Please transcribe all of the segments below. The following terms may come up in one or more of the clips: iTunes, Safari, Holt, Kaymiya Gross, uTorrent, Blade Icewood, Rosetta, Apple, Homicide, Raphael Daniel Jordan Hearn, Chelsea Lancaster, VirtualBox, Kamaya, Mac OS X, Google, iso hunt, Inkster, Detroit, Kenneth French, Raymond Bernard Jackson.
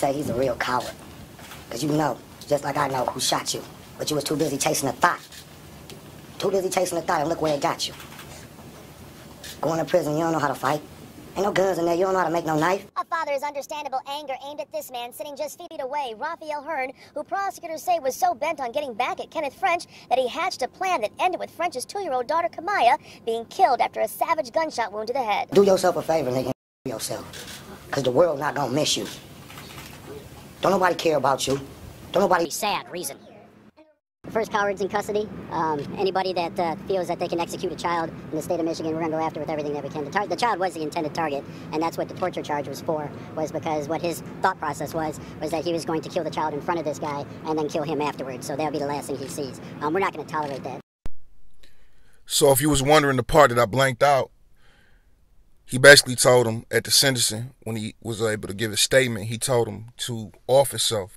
Say he's a real coward, because you know, just like I know, who shot you. But you was too busy chasing a thought. Too busy chasing a thought, and look where it got you. Going to prison, you don't know how to fight. Ain't no guns in there, you don't know how to make no knife. A father's understandable anger aimed at this man sitting just feet away, Raphael Hearn, who prosecutors say was so bent on getting back at Kenneth French that he hatched a plan that ended with French's 2-year-old daughter, Kamaya, being killed after a savage gunshot wound to the head. Do yourself a favor, nigga, yourself, because the world not gonna miss you. Don't nobody care about you. Don't nobody... Sad reason. The first cowards in custody, anybody that feels that they can execute a child in the state of Michigan, we're going to go after with everything that we can. The child was the intended target, and that's what the torture charge was for, was because what his thought process was that he was going to kill the child in front of this guy and then kill him afterwards. So that'll be the last thing he sees. We're not going to tolerate that. So if you was wondering the part that I blanked out, he basically told him at the sentencing, when he was able to give a statement, he told him to off himself.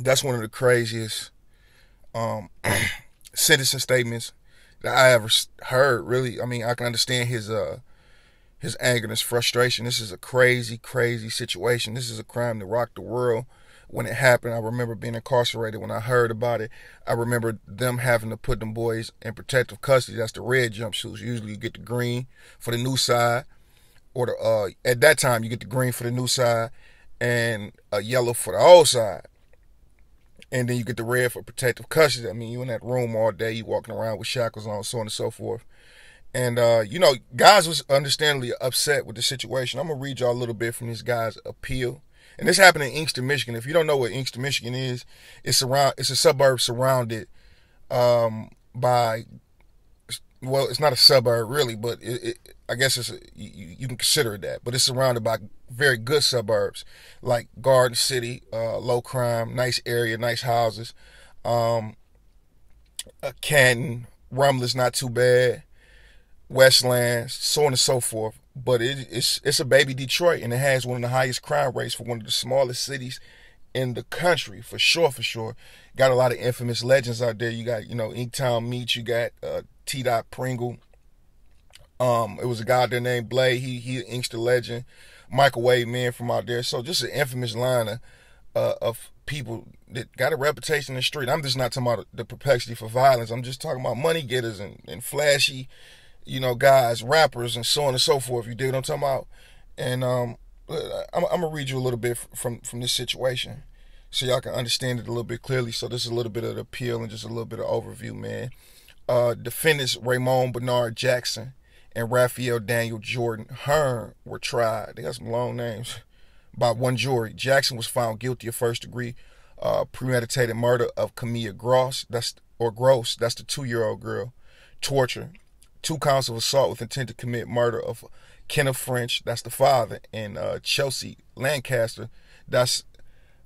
That's one of the craziest sentencing statements that I ever heard, really. I mean, I can understand his anger and his frustration. This is a crazy, crazy situation. This is a crime that rocked the world when it happened. I remember being incarcerated when I heard about it. I remember them having to put them boys in protective custody. That's the red jumpsuits. Usually you get the green for the new side, or the at that time you get the green for the new side and a yellow for the old side. And then you get the red for protective custody. I mean, you in that room all day, you walking around with shackles on, so on and so forth. And, you know, guys was understandably upset with the situation. I'm going to read y'all a little bit from this guy's appeal. And this happened in Inkster, Michigan. If you don't know what Inkster, Michigan is, it's a suburb surrounded by, well, it's not a suburb really, but I guess it's you can consider it that. But it's surrounded by very good suburbs like Garden City, low crime, nice area, nice houses. Canton, Rumler's not too bad, Westlands, so on and so forth. But it's a baby Detroit, and it has one of the highest crime rates for one of the smallest cities in the country, for sure, for sure. Got a lot of infamous legends out there. You got, you know, Inktown Meat, you got T. Pringle. It was a guy there named Blade. He an Inkster legend. Microwave Man from out there. So just an infamous line of people that got a reputation in the street. I'm just not talking about the propensity for violence. I'm just talking about money getters and flashy, you know, guys, rappers, and so on and so forth. You dig what I'm talking about? And I'm going to read you a little bit from this situation so y'all can understand it a little bit clearly. So this is a little bit of the appeal and just a little bit of overview, man. Defendants Raymond Bernard Jackson and Raphael Daniel Jordan Hearn were tried. They got some long names. By one jury, Jackson was found guilty of first-degree premeditated murder of Kaymiya Gross. That's the 2-year-old girl. Torture. 2 counts of assault with intent to commit murder of Kenneth French, that's the father, and Chelsea Lancaster, that's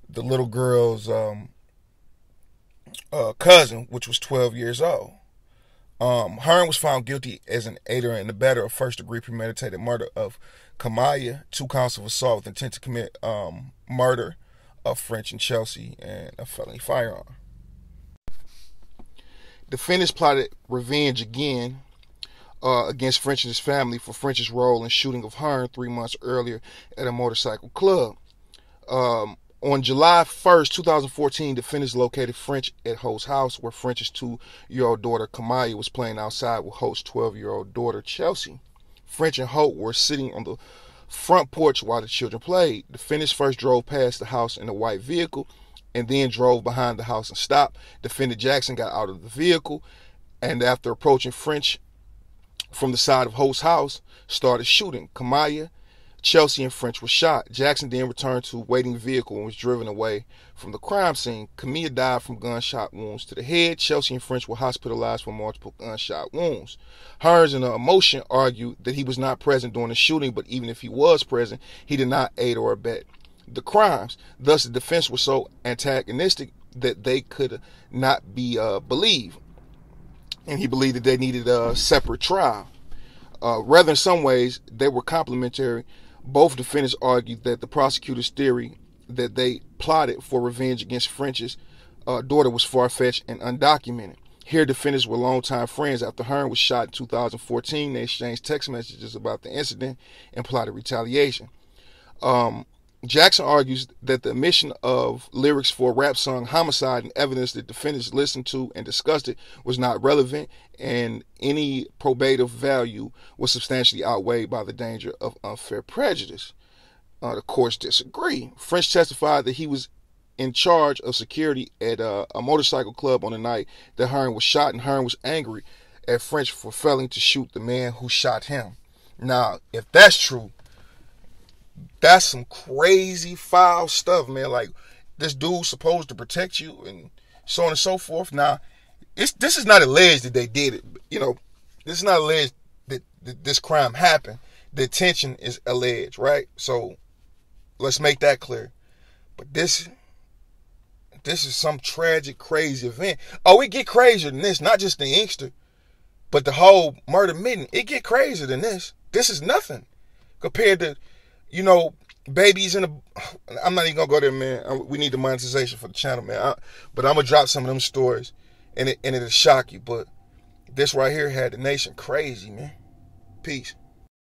the little girl's cousin, which was 12 years old. Hearn was found guilty as an aider and abettor of first-degree premeditated murder of Kamaya, 2 counts of assault with intent to commit murder of French and Chelsea, and a felony firearm. Defendants plotted revenge again against French and his family for French's role in shooting of Hearn 3 months earlier at a motorcycle club. On July 1st, 2014, defendants located French at Holt's house, where French's 2-year-old daughter, Kamaya, was playing outside with Holt's 12-year-old daughter, Chelsea. French and Holt were sitting on the front porch while the children played. Defendants first drove past the house in a white vehicle and then drove behind the house and stopped. Defendant Jackson got out of the vehicle and, after approaching French from the side of Holt's house, started shooting. Kamaya, Chelsea, and French were shot. Jackson then returned to a waiting vehicle and was driven away from the crime scene. Kamaya died from gunshot wounds to the head. Chelsea and French were hospitalized for multiple gunshot wounds. Hearns, in an emotion, argued that he was not present during the shooting, but even if he was present, he did not aid or abet the crimes. Thus, the defense was so antagonistic that they could not be believed. And he believed that they needed a separate trial. Rather, in some ways, they were complementary. Both defendants argued that the prosecutor's theory that they plotted for revenge against French's daughter was far-fetched and undocumented. Here, defendants were longtime friends. After Hearn was shot in 2014, they exchanged text messages about the incident and plotted retaliation. Jackson argues that the omission of lyrics for rap song Homicide and evidence that defendants listened to and discussed it was not relevant, and any probative value was substantially outweighed by the danger of unfair prejudice. The courts disagree. French testified that he was in charge of security at a motorcycle club on the night that Hearn was shot, and Hearn was angry at French for failing to shoot the man who shot him. Now, if that's true, that's some crazy foul stuff, man. Like, this dude's supposed to protect you and so on and so forth. Now, this is not alleged that they did it. You know, this is not alleged that this crime happened. The intention is alleged, right? So, let's make that clear. But this is some tragic, crazy event. Oh, it get crazier than this. Not just the Inkster, but the whole murder midden. It get crazier than this. This is nothing compared to, you know, babies in the... I'm not even going to go there, man. We need the monetization for the channel, man. But I'm going to drop some of them stories, and it'll shock you. But this right here had the nation crazy, man. Peace.